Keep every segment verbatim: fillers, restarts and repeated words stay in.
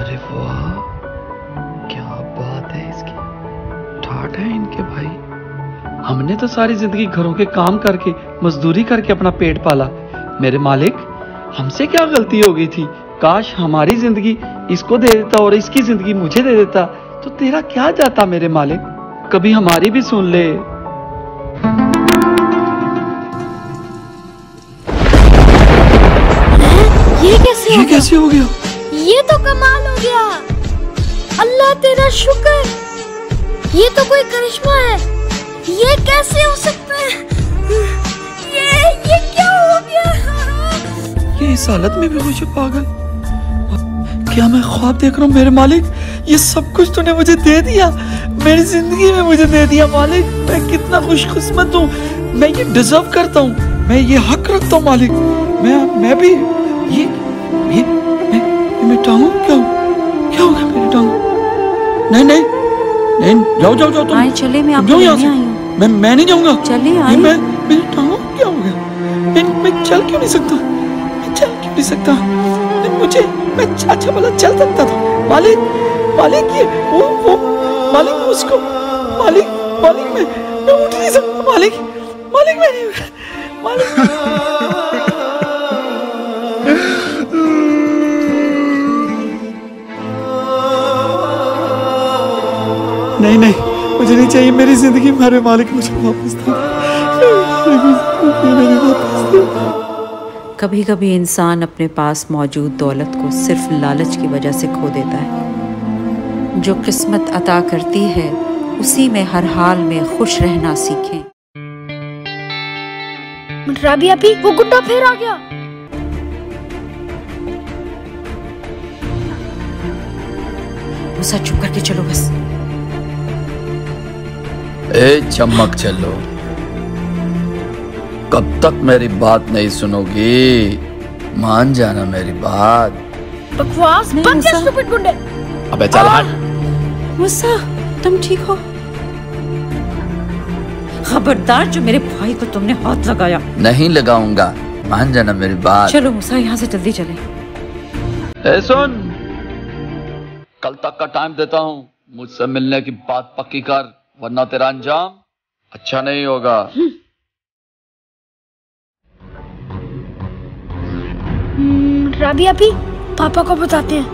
अरे वाह, क्या बात है, इसकी ठाट है इनके भाई। हमने तो सारी जिंदगी घरों के काम करके, मजदूरी करके अपना पेट पाला। मेरे मालिक, हमसे क्या गलती हो गई थी? काश हमारी जिंदगी इसको दे देता और इसकी जिंदगी मुझे दे देता, तो तेरा क्या जाता मेरे मालिक। कभी हमारी भी सुन ले। ये कैसे ये कैसे हो गया? ये तो कमाल हो गया। अल्लाह तेरा शुक्र, ये तो कोई करिश्मा है। ये कैसे हो सकता है? ये ये क्या हो गया? ये इस हालत में भी मुझे पागल, क्या मैं ख्वाब देख रहा हूँ मेरे मालिक? ये सब कुछ तूने मुझे दे दिया, मेरी जिंदगी में मुझे दे दिया मालिक। मैं कितना खुशकिस्मत हूँ, मैं ये डिजर्व करता हूँ, मैं ये हक रखता हूँ मालिक। मैं मैं भी ये ये मैं मैं टांगू क्या क्या होगा मेरी टांगू? नहीं नहीं नहीं, जाओ जाओ जाओ तुम। आए चले, मैं आपको लेने आई हूं। मैं मैं नहीं जाऊंगा। चले आए। मैं मेरी टांगू क्या होगा? मैं मैं चल क्यों नहीं सकता? मैं चल क्यों नहीं सकता? मुझे मैं अच्छा भला चल सकता था मालिक। मालिक ये वो वो मालिक उसको मालिक मालिक मैं मैं उठ नहीं सकता मालिक। मालिक मैं मालिक नहीं नहीं, मुझे नहीं चाहिए मेरी जिंदगी। मेरे मालिक मुझे वापस दे। कभी कभी इंसान अपने पास मौजूद दौलत को सिर्फ लालच की वजह से खो देता है। जो किस्मत अता करती है उसी में हर हाल में खुश रहना सीखें। राबिया भी वो गुड्डा फिर आ गया। मुसा चुप करके चलो बस। ए चमक चलो, कब तक मेरी बात नहीं सुनोगी? मान जाना मेरी बात। बकवास बंद कर स्टूपिड गुंडे। अबे चल हट। मुसा तुम ठीक हो? खबरदार जो मेरे भाई को तुमने हाथ लगाया। नहीं लगाऊंगा, मान जाना मेरी बात। चलो मुसा यहाँ से जल्दी चले। ए सुन, कल तक का टाइम देता हूँ, मुझसे मिलने की बात पक्की कर, वरना तेरा अंजाम अच्छा नहीं होगा। राबिया भी पापा को बताते हैं।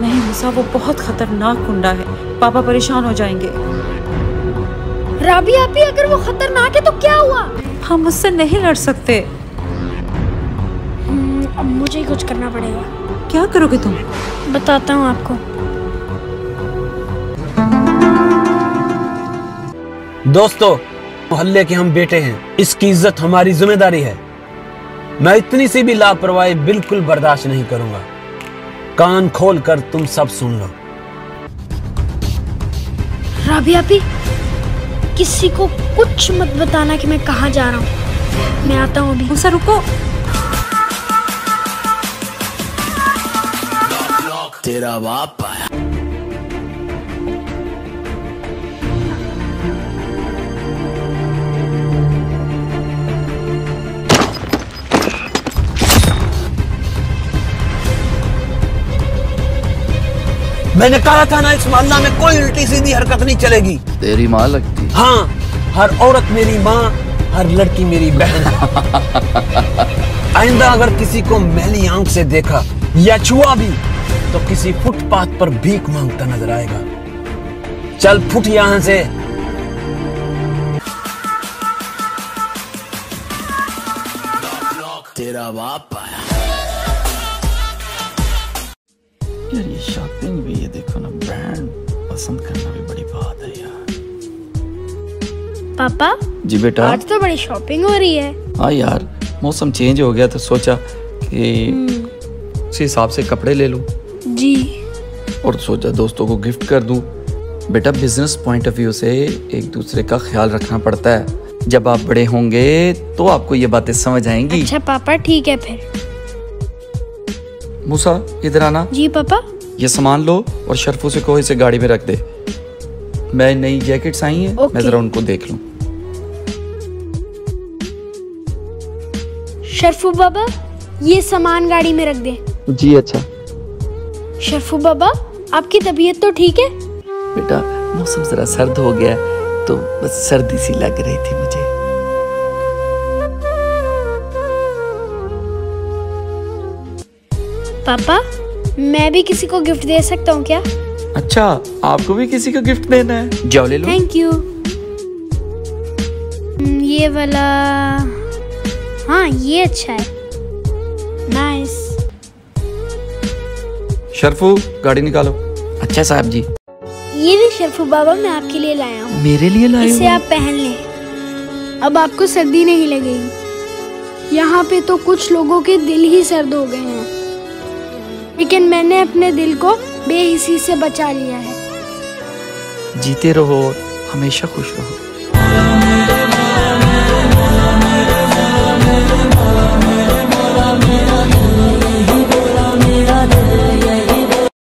नहीं मुसा, वो बहुत खतरनाक गुंडा है, पापा परेशान हो जाएंगे। राबिया भी अगर वो खतरनाक है तो क्या हुआ? हम उससे नहीं लड़ सकते। अब मुझे ही कुछ करना पड़ेगा। क्या करोगे तुम? बताता हूँ आपको। दोस्तों, मोहल्ले के हम बेटे हैं, इसकी इज्जत हमारी जिम्मेदारी है। मैं इतनी सी भी लापरवाही बिल्कुल बर्दाश्त नहीं करूंगा। कान खोल कर तुम सब सुन लो। राबिया भी किसी को कुछ मत बताना कि मैं कहाँ जा रहा हूँ। मैं आता हूँ अभी। मुसा रुको। तेरा बाप आया। मैंने कहा था ना, इस मोहल्ला में कोई उल्टी सीधी हरकत नहीं चलेगी। तेरी माँ लगती। हाँ, हर औरत मेरी माँ, हर लड़की मेरी बहन। आइंदा अगर किसी को मैली आंख से देखा या छुआ भी तो किसी फुटपाथ पर भीख मांगता नजर आएगा। चल फुट यहाँ से। तेरा बाप आया। यार ये शॉपिंग भी, ये देखो ना, ब्रांड पसंद करना भी बड़ी बात है यार। पापा जी बेटा, आज तो बड़ी शॉपिंग हो रही है। हाँ यार, मौसम चेंज हो गया तो सोचा कि उसी हिसाब से कपड़े ले लूं। जी। और सोचा दोस्तों को गिफ्ट कर दूं। बेटा बिजनेस पॉइंट ऑफ व्यू से एक दूसरे का ख्याल रखना पड़ता है। जब आप बड़े होंगे तो आपको ये बातें समझ आएंगी। अच्छा पापा ठीक है फिर। मूसा इधर आना। जी पापा। ये सामान लो और शरफू से कहो इसे गाड़ी में रख दे। मैं नई जैकेट्स आई हैं, मैं जरा उनको देख लूं। शरफू बाबा, ये सामान गाड़ी में रख दे। जी अच्छा। शरफू बाबा, आपकी तबीयत तो ठीक है? बेटा, मौसम जरा सर्द हो गया तो बस सर्दी सी लग रही थी मुझे। पापा, मैं भी किसी को गिफ्ट दे सकता हूँ क्या? अच्छा, आपको भी किसी को गिफ्ट देना है? जाओ ले लो। Thank you. ये वाला, हाँ ये अच्छा है। नाइस। शरफू, गाड़ी निकालो। अच्छा साहब जी, ये भी शरफू बाबा मैं आपके लिए लाया हूँ। मेरे लिए लाया? इसे आप पहन लें, अब आपको सर्दी नहीं लगेगी। यहाँ पे तो कुछ लोगों के दिल ही सर्द हो गए हैं, लेकिन मैंने अपने दिल को बेहिसी से बचा लिया है। जीते रहो, हमेशा खुश रहो।